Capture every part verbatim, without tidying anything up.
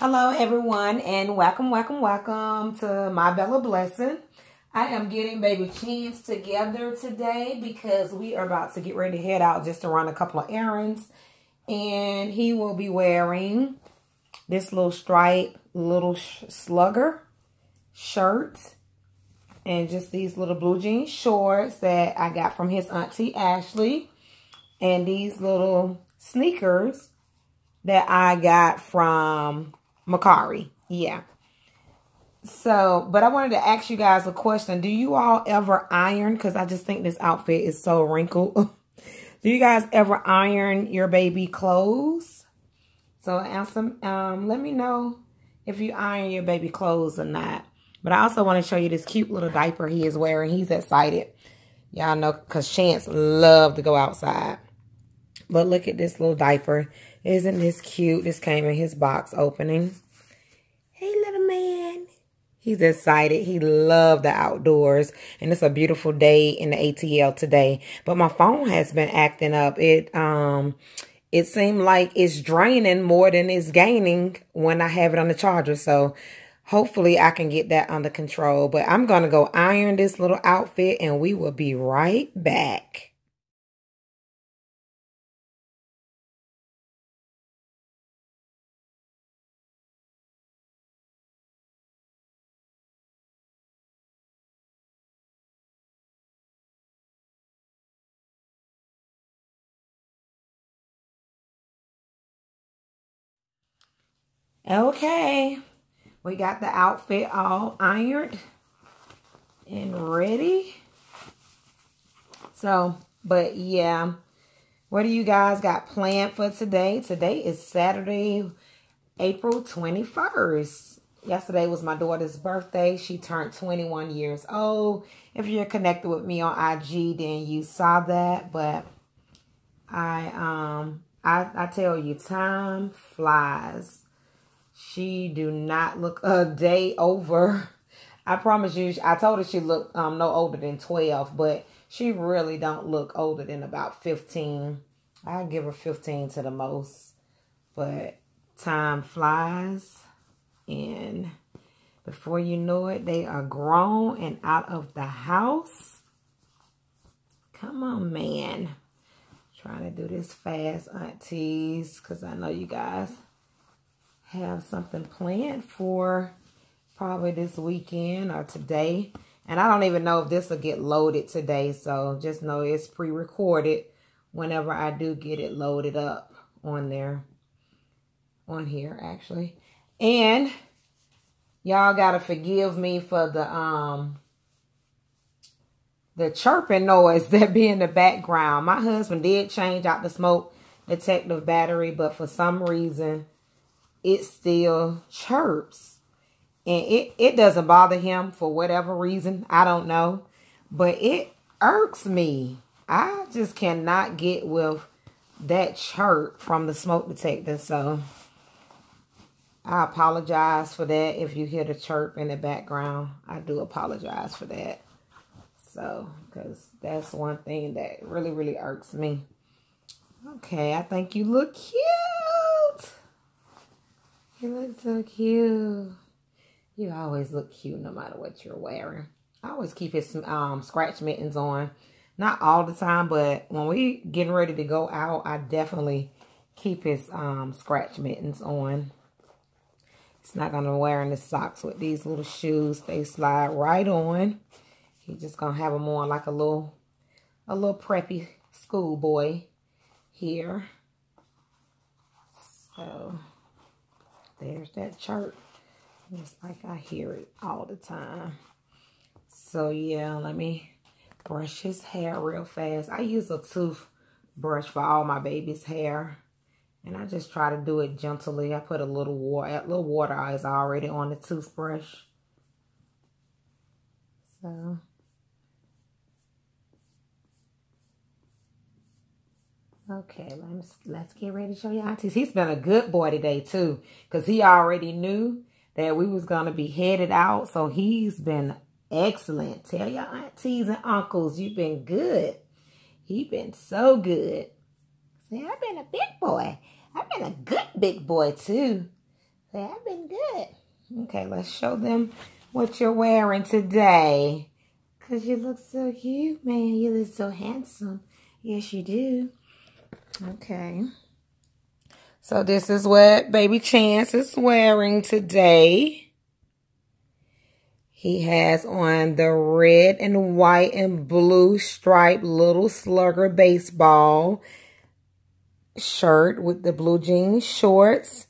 Hello everyone, and welcome, welcome, welcome to My Bella Blessing. I am getting baby Chance together today because we are about to get ready to head out just to run a couple of errands. And he will be wearing this little stripe, little slugger shirt. And just these little blue jean shorts that I got from his auntie Ashley. And these little sneakers that I got from Macari. Yeah. So, but I wanted to ask you guys a question. Do you all ever iron? Because I just think this outfit is so wrinkled. Do you guys ever iron your baby clothes? So, answer, um, let me know if you iron your baby clothes or not. But I also want to show you this cute little diaper he is wearing. He's excited. Y'all know, because Chance loves to go outside. But look at this little diaper. Isn't this cute? This came in his box opening. Hey, little man. He's excited. He loved the outdoors. And it's a beautiful day in the A T L today. But my phone has been acting up. It um, it seemed like it's draining more than it's gaining when I have it on the charger. So hopefully I can get that under control. But I'm going to go iron this little outfit and we will be right back. Okay, we got the outfit all ironed and ready. So, but yeah, what do you guys got planned for today? Today is Saturday, April twenty-first. Yesterday was my daughter's birthday. She turned twenty-one years old. If you're connected with me on I G, then you saw that. But I, um, I, I tell you, time flies. She do not look a day over. I promise you, I told her she looked um, no older than twelve, but she really don't look older than about fifteen. I give her fifteen to the most, but time flies, and before you know it, they are grown and out of the house. Come on, man. Trying to do this fast, aunties, because I know you guys have something planned for probably this weekend or today. And I don't even know if this will get loaded today. So just know it's pre-recorded whenever I do get it loaded up on there. On here, actually. And y'all got to forgive me for the, um, the chirping noise that be in the background. My husband did change out the smoke detective battery, but for some reason it still chirps, and it, it doesn't bother him for whatever reason. I don't know, but it irks me. I just cannot get with that chirp from the smoke detector. So I apologize for that. If you hear the chirp in the background, I do apologize for that. So, because that's one thing that really, really irks me. Okay, I think you look cute. You look so cute. You always look cute no matter what you're wearing. I always keep his um, scratch mittens on. Not all the time, but when we getting ready to go out, I definitely keep his um, scratch mittens on. He's not going to be wearing the socks with these little shoes. They slide right on. He's just going to have them on like a little, a little preppy schoolboy here. So there's that chirp. It's like I hear it all the time. So, yeah, let me brush his hair real fast. I use a toothbrush for all my baby's hair. And I just try to do it gently. I put a little water. A little water is already on the toothbrush. So okay, let's, let's get ready to show you aunties. He's been a good boy today, too, because he already knew that we was going to be headed out. So he's been excellent. Tell your aunties and uncles you've been good. He been so good. See, I've been a big boy. I've been a good big boy, too. That been good. Okay, let's show them what you're wearing today. Because you look so cute, man. You look so handsome. Yes, you do. Okay. So this is what baby Chance is wearing today. He has on the red and white and blue striped little slugger baseball shirt with the blue jean shorts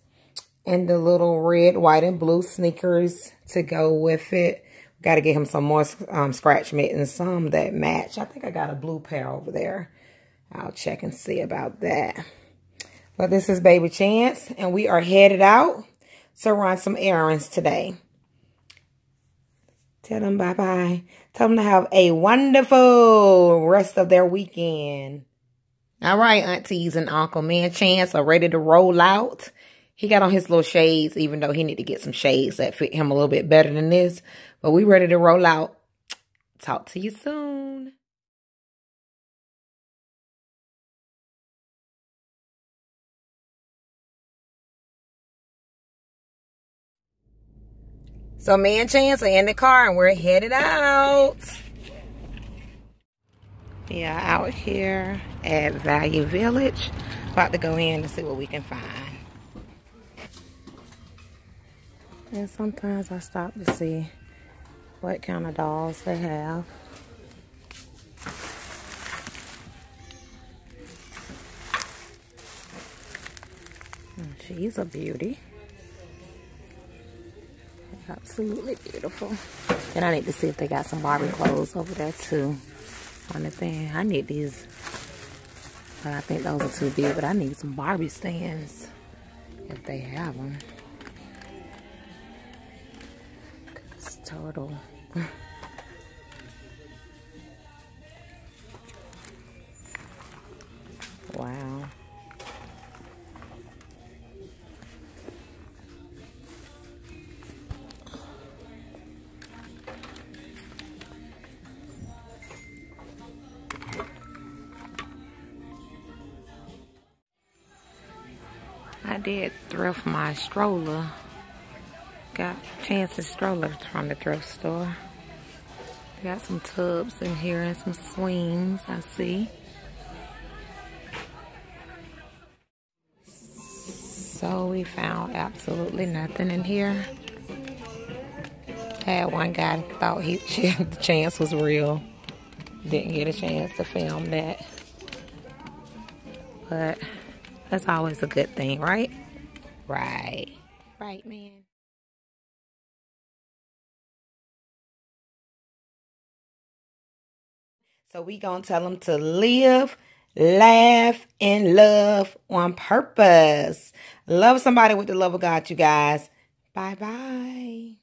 and the little red, white, and blue sneakers to go with it. Got to get him some more um, scratch mittens, some that match. I think I got a blue pair over there. I'll check and see about that. Well, this is baby Chance, and we are headed out to run some errands today. Tell them bye-bye. Tell them to have a wonderful rest of their weekend. All right, aunties and uncle, me and Chance are ready to roll out. He got on his little shades, even though he need to get some shades that fit him a little bit better than this. But we ready to roll out. Talk to you soon. So me and Chance are in the car and we're headed out. Yeah, out here at Value Village. About to go in and see what we can find. And sometimes I stop to see what kind of dolls they have. And she's a beauty. Absolutely beautiful. And I need to see if they got some Barbie clothes over there too. On the thing, I need these. But I think those are too big. But I need some Barbie stands if they have them. It's total. Wow. I did thrift my stroller. Got Chance's stroller from the thrift store. Got some tubs in here and some swings, I see. So we found absolutely nothing in here. Had one guy that thought he the Chance was real. Didn't get a chance to film that. But that's always a good thing, right? Right. Right, man. So we gonna tell them to live, laugh, and love on purpose. Love somebody with the love of God, you guys. Bye-bye.